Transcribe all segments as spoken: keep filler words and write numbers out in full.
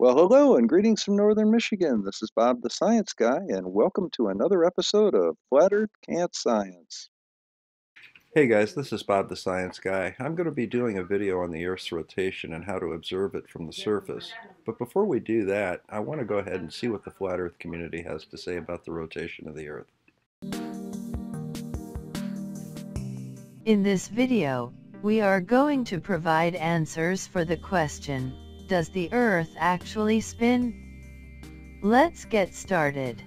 Well, hello and greetings from Northern Michigan. This is Bob the Science Guy, and welcome to another episode of Flat Earth Can't Science. Hey guys, this is Bob the Science Guy. I'm going to be doing a video on the Earth's rotation and how to observe it from the surface. But before we do that, I want to go ahead and see what the Flat Earth community has to say about the rotation of the Earth. In this video, we are going to provide answers for the question, does the Earth actually spin? Let's get started.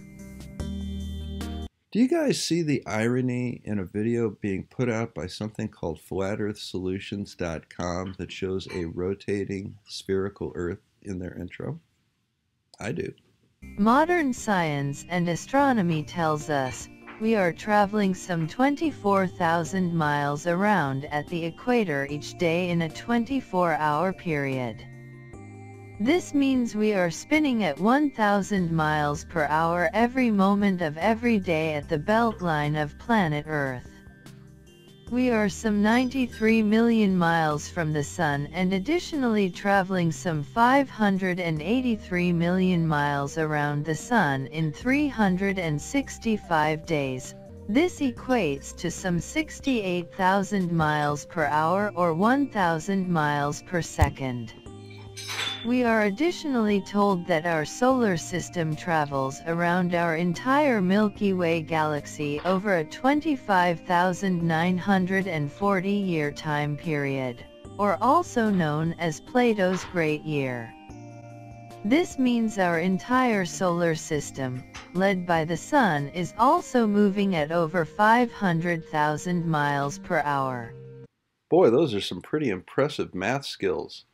Do you guys see the irony in a video being put out by something called flat earth solutions dot com that shows a rotating spherical Earth in their intro? I do. Modern science and astronomy tells us we are traveling some twenty-four thousand miles around at the equator each day in a twenty-four hour period. This means we are spinning at one thousand miles per hour every moment of every day at the beltline of planet Earth. We are some ninety-three million miles from the Sun and additionally traveling some five hundred eighty-three million miles around the Sun in three hundred sixty-five days. This equates to some sixty-eight thousand miles per hour or one thousand miles per second. We are additionally told that our solar system travels around our entire Milky Way galaxy over a twenty-five thousand nine hundred forty year time period, or also known as Plato's Great Year. This means our entire solar system, led by the Sun, is also moving at over five hundred thousand miles per hour. Boy, those are some pretty impressive math skills.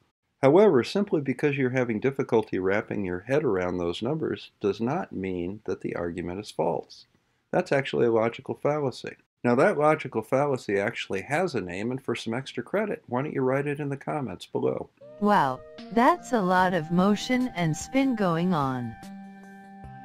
However, simply because you're having difficulty wrapping your head around those numbers does not mean that the argument is false. That's actually a logical fallacy. Now that logical fallacy actually has a name, and for some extra credit, why don't you write it in the comments below. Wow, that's a lot of motion and spin going on.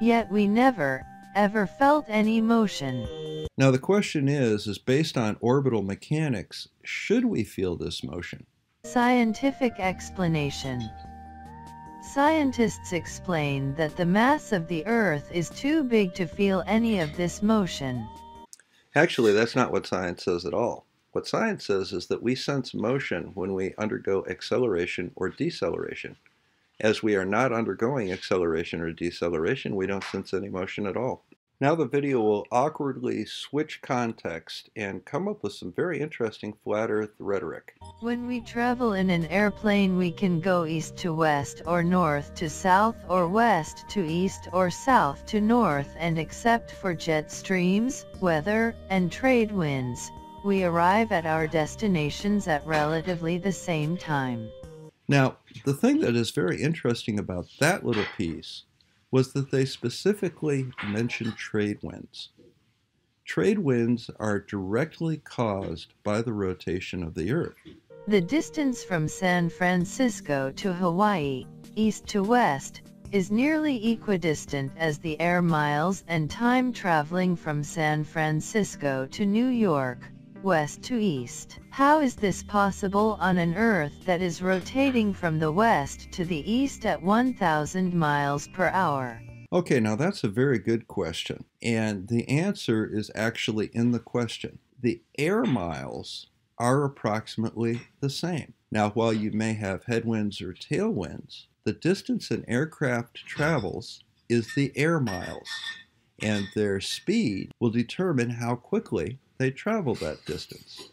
Yet we never, ever felt any motion. Now the question is, is based on orbital mechanics, should we feel this motion? Scientific explanation. Scientists explain that the mass of the Earth is too big to feel any of this motion. Actually, that's not what science says at all. What science says is that we sense motion when we undergo acceleration or deceleration. As we are not undergoing acceleration or deceleration, we don't sense any motion at all. Now the video will awkwardly switch context and come up with some very interesting flat Earth rhetoric. When we travel in an airplane, we can go east to west or north to south or west to east or south to north, and except for jet streams, weather, and trade winds, we arrive at our destinations at relatively the same time. Now, the thing that is very interesting about that little piece was that they specifically mentioned trade winds. Trade winds are directly caused by the rotation of the Earth. The distance from San Francisco to Hawaii, east to west, is nearly equidistant as the air miles and time traveling from San Francisco to New York, west to east. How is this possible on an Earth that is rotating from the west to the east at one thousand miles per hour? Okay, now that's a very good question, and the answer is actually in the question. The air miles are approximately the same. Now, while you may have headwinds or tailwinds, the distance an aircraft travels is the air miles, and their speed will determine how quickly they travel that distance.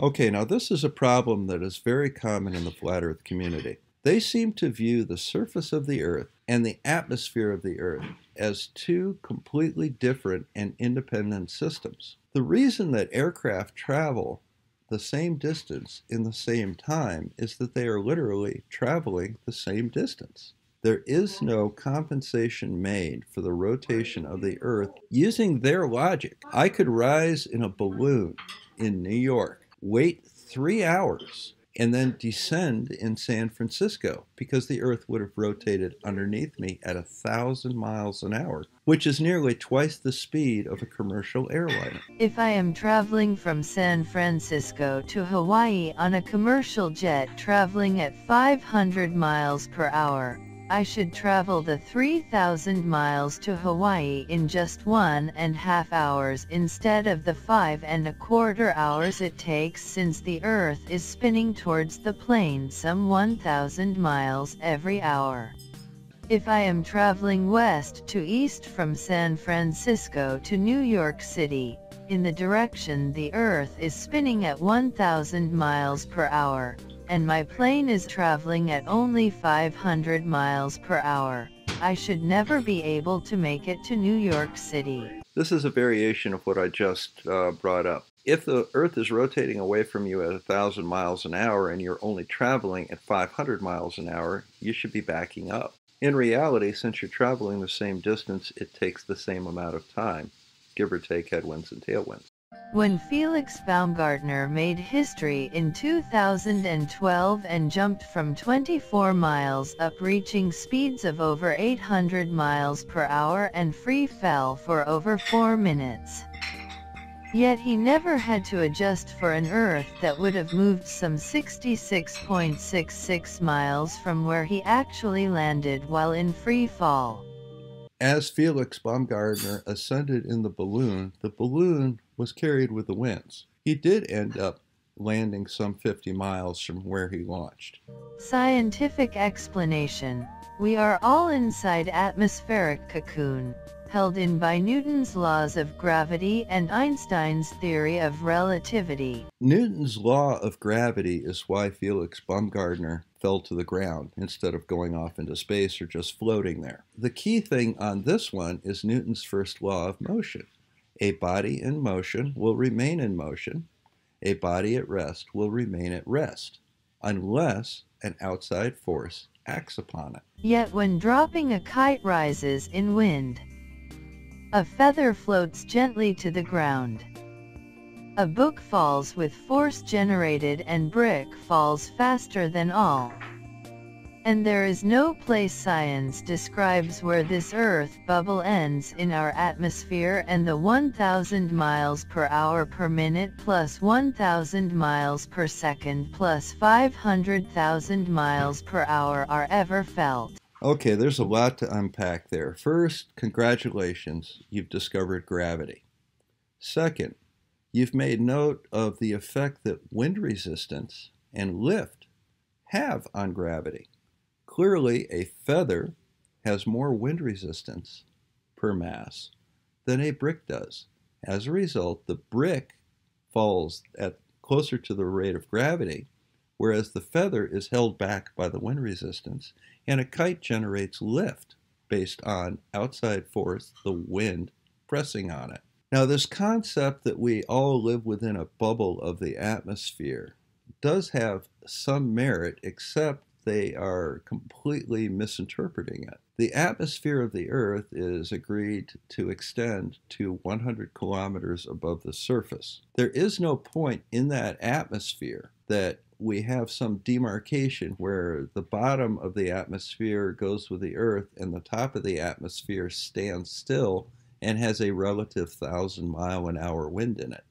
Okay, now this is a problem that is very common in the flat Earth community. They seem to view the surface of the Earth and the atmosphere of the Earth as two completely different and independent systems. The reason that aircraft travel the same distance in the same time is that they are literally traveling the same distance. There is no compensation made for the rotation of the Earth using their logic. I could rise in a balloon in New York, wait three hours, and then descend in San Francisco because the Earth would have rotated underneath me at a thousand miles an hour, which is nearly twice the speed of a commercial airliner. If I am traveling from San Francisco to Hawaii on a commercial jet traveling at five hundred miles per hour, I should travel the three thousand miles to Hawaii in just one and a half hours instead of the five and a quarter hours it takes, since the Earth is spinning towards the plane some one thousand miles every hour. If I am traveling west to east from San Francisco to New York City, in the direction the Earth is spinning at one thousand miles per hour, and my plane is traveling at only five hundred miles per hour, I should never be able to make it to New York City. This is a variation of what I just uh, brought up. If the Earth is rotating away from you at one thousand miles an hour and you're only traveling at five hundred miles an hour, you should be backing up. In reality, since you're traveling the same distance, it takes the same amount of time, give or take headwinds and tailwinds. When Felix Baumgartner made history in two thousand twelve and jumped from twenty-four miles up, reaching speeds of over eight hundred miles per hour and free fell for over four minutes. Yet he never had to adjust for an Earth that would have moved some sixty-six point six six miles from where he actually landed while in free fall. As Felix Baumgartner ascended in the balloon, the balloon was carried with the winds. He did end up landing some fifty miles from where he launched. Scientific explanation: we are all inside atmospheric cocoon, held in by Newton's laws of gravity and Einstein's theory of relativity. Newton's law of gravity is why Felix Baumgartner fell to the ground instead of going off into space or just floating there. The key thing on this one is Newton's first law of motion. A body in motion will remain in motion. A body at rest will remain at rest, unless an outside force acts upon it. Yet when dropping a kite rises in wind, a feather floats gently to the ground. A book falls with force generated, and brick falls faster than all. And there is no place science describes where this Earth bubble ends in our atmosphere and the one thousand miles per hour per minute plus one thousand miles per second plus five hundred thousand miles per hour are ever felt. Okay, there's a lot to unpack there. First, congratulations, you've discovered gravity. Second, you've made note of the effect that wind resistance and lift have on gravity. Clearly, a feather has more wind resistance per mass than a brick does. As a result, the brick falls at closer to the rate of gravity, whereas the feather is held back by the wind resistance, and a kite generates lift based on outside force, the wind pressing on it. Now, this concept that we all live within a bubble of the atmosphere does have some merit, except they are completely misinterpreting it. The atmosphere of the Earth is agreed to extend to one hundred kilometers above the surface. There is no point in that atmosphere that we have some demarcation where the bottom of the atmosphere goes with the Earth and the top of the atmosphere stands still and has a relative thousand mile an hour wind in it.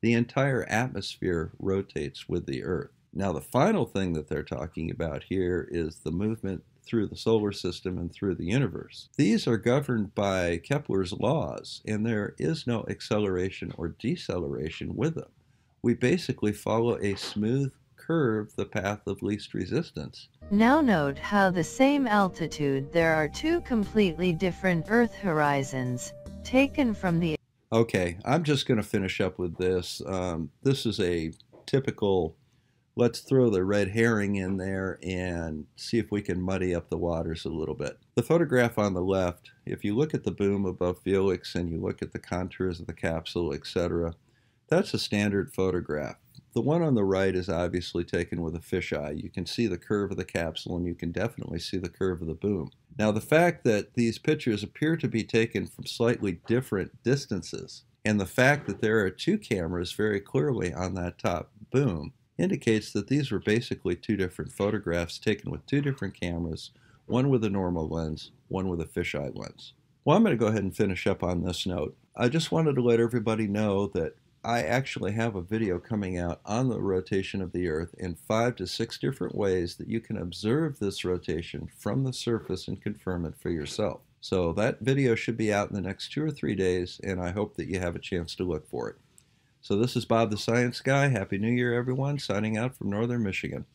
The entire atmosphere rotates with the Earth. Now, the final thing that they're talking about here is the movement through the solar system and through the universe. These are governed by Kepler's laws, and there is no acceleration or deceleration with them. We basically follow a smooth curve, the path of least resistance. Now note how the same altitude, there are two completely different Earth horizons, taken from the... Okay, I'm just going to finish up with this. Um, this is a typical, let's throw the red herring in there and see if we can muddy up the waters a little bit. The photograph on the left, if you look at the boom above Felix and you look at the contours of the capsule, et cetera, that's a standard photograph. The one on the right is obviously taken with a fisheye. You can see the curve of the capsule, and you can definitely see the curve of the boom. Now, the fact that these pictures appear to be taken from slightly different distances, and the fact that there are two cameras very clearly on that top boom, indicates that these were basically two different photographs taken with two different cameras, one with a normal lens, one with a fisheye lens. Well, I'm going to go ahead and finish up on this note. I just wanted to let everybody know that I actually have a video coming out on the rotation of the Earth in five to six different ways that you can observe this rotation from the surface and confirm it for yourself. So that video should be out in the next two or three days, and I hope that you have a chance to look for it. So this is Bob the Science Guy. Happy New Year, everyone, signing out from Northern Michigan.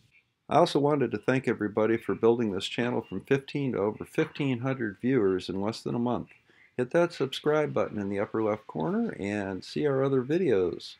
I also wanted to thank everybody for building this channel from fifteen to over fifteen hundred viewers in less than a month. Hit that subscribe button in the upper left corner and see our other videos.